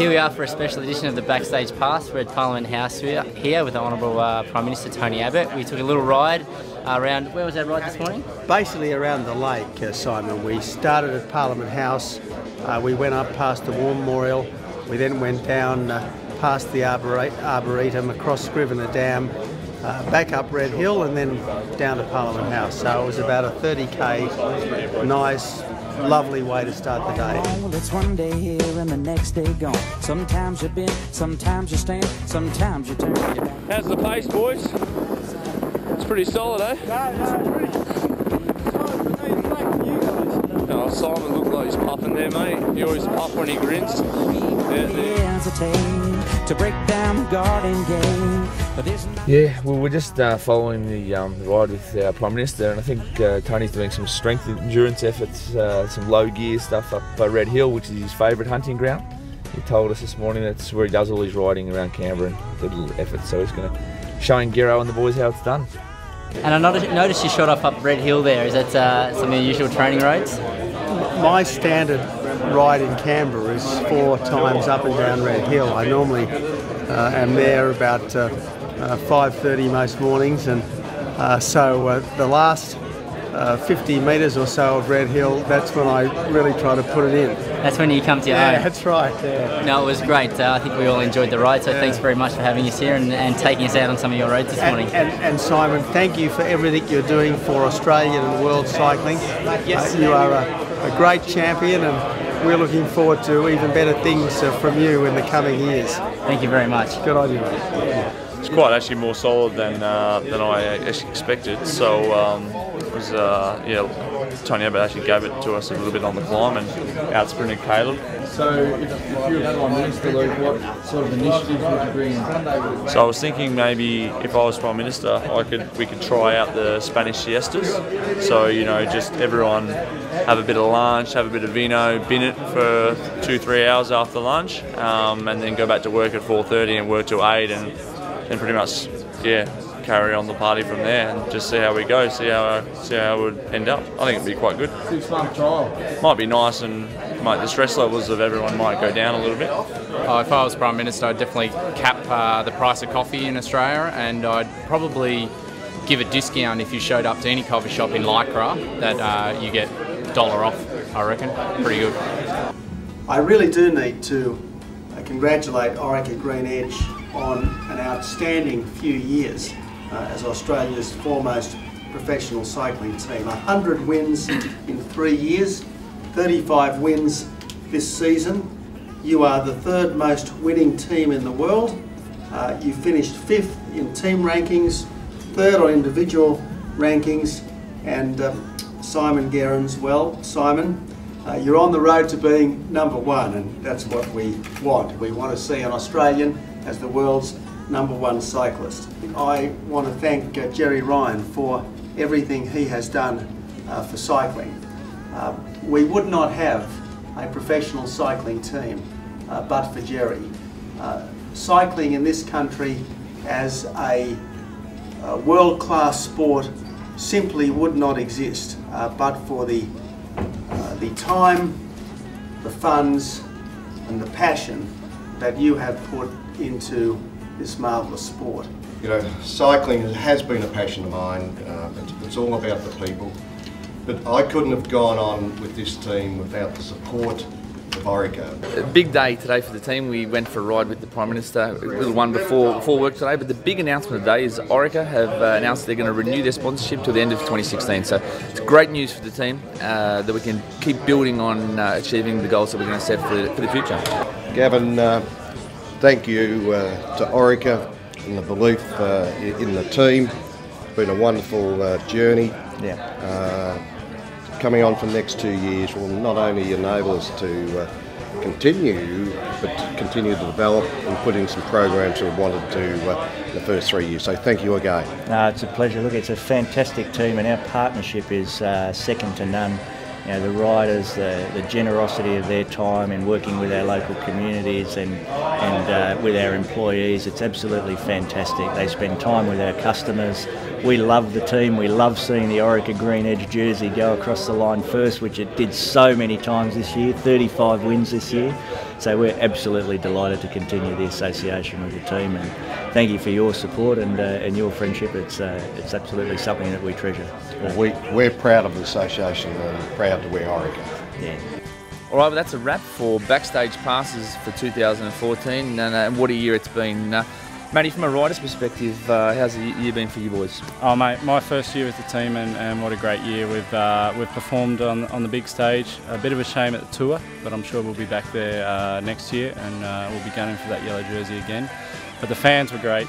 Here we are for a special edition of the Backstage Pass. We're at Parliament House here with the Honourable Prime Minister Tony Abbott. We took a little ride around, where was that ride this morning? Basically around the lake, Simon. We started at Parliament House, we went up past the War Memorial, we then went down past the Arboretum, across Scrivener Dam, back up Red Hill and then down to Parliament House. So it was about a 30k, nice, lovely way to start the day. Oh, well, it's one day here and the next day gone. Sometimes you bend, sometimes you stand, sometimes you turn. How's the pace, boys? It's pretty solid, eh? No, it's solid, but it's like you guys. Oh, Simon looked like he's puffing there, mate. He always puffs when he grins. Yeah, to break down the garden game. Yeah, well, we're just following the ride with our Prime Minister, and I think Tony's doing some strength endurance efforts, some low gear stuff up Red Hill, which is his favourite hunting ground. He told us this morning that's where he does all his riding around Canberra and little efforts, so he's going to showing Gerro and the boys how it's done. And I noticed you shot off up Red Hill there. Is that some of your usual training roads? My standard ride in Canberra is 4 times up and down Red Hill. I normally am there about 5:30 most mornings, and so the last 50 metres or so of Red Hill, that's when I really try to put it in. That's when you come to your own. Yeah, that's right. Yeah. No, it was great. I think we all enjoyed the ride, so thanks very much for having us here and taking us out on some of your roads this morning. And Simon, thank you for everything you're doing for Australian and world cycling. Yes, you are a great champion, and we're looking forward to even better things from you in the coming years. Thank you very much. Good on you, mate. It's quite actually more solid than I actually expected. So it was Tony Abbott actually gave it to us a little bit on the climb and out-sprinted Caleb. So if you were Prime Minister, what sort of initiatives would you bring in? So I was thinking maybe if I was Prime Minister, we could try out the Spanish siestas. So, you know, just everyone have a bit of lunch, have a bit of vino, bin it for 2-3 hours after lunch, and then go back to work at 4:30 and work till 8 and pretty much, yeah, carry on the party from there and just see how we go, see how it would end up. I think it'd be quite good. 6-month trial. Might be nice, and might, the stress levels of everyone might go down a little bit. If I was Prime Minister, I'd definitely cap the price of coffee in Australia, and I'd probably give a discount if you showed up to any coffee shop in Lycra, that you get $1 off, I reckon. Pretty good. I really do need to congratulate Orica-GreenEDGE on an outstanding few years as Australia's foremost professional cycling team. 100 wins in 3 years, 35 wins this season. You are the third most winning team in the world. You finished 5th in team rankings, 3rd on individual rankings, and Simon Gerrans, well, Simon, you're on the road to being number 1, and that's what we want. We want to see an Australian as the world's number 1 cyclist. I want to thank Gerry Ryan for everything he has done for cycling. We would not have a professional cycling team but for Gerry. Cycling in this country as a world-class sport simply would not exist but for the time, the funds and the passion that you have put into this marvellous sport. You know, cycling has been a passion of mine. It's all about the people. But I couldn't have gone on with this team without the support of Orica. A big day today for the team. We went for a ride with the Prime Minister, a little one before work today, but the big announcement today is Orica have announced they're going to renew their sponsorship to the end of 2016. So it's great news for the team that we can keep building on achieving the goals that we're going to set for the future. Gavin, thank you to Orica and the belief in the team. It's been a wonderful journey. Yeah. Coming on for the next 2 years will not only enable us to continue, but to continue to develop and put in some programs we wanted to in the first 3 years. So thank you again. It's a pleasure. Look, it's a fantastic team, and our partnership is second to none. You know, the riders, the generosity of their time in working with our local communities and with our employees, it's absolutely fantastic. They spend time with our customers. We love the team. We love seeing the Orica-GreenEDGE jersey go across the line first, which it did so many times this year, 35 wins this year. So we're absolutely delighted to continue the association with the team, and thank you for your support and your friendship. It's absolutely something that we treasure. Well, we're proud of the association and proud to wear Orica. Yeah. All right, well, that's a wrap for Backstage Passes for 2014, and what a year it's been. Matty, from a rider's perspective, how's the year been for you boys? Oh mate, my first year with the team, and what a great year. We've performed on the big stage. A bit of a shame at the tour, but I'm sure we'll be back there next year, and we'll be gunning for that yellow jersey again. But the fans were great.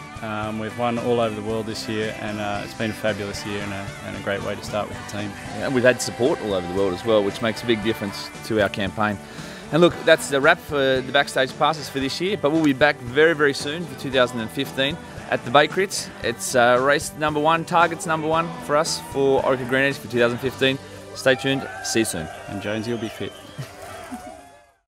We've won all over the world this year, and it's been a fabulous year and a great way to start with the team. Yeah, and we've had support all over the world as well, which makes a big difference to our campaign. And look, that's the wrap for the Backstage Passes for this year, but we'll be back very, very soon for 2015 at the Bay Crits. It's race number one, target's number one for us for Orica-GreenEDGE for 2015. Stay tuned, see you soon. And Jonesy will be fit.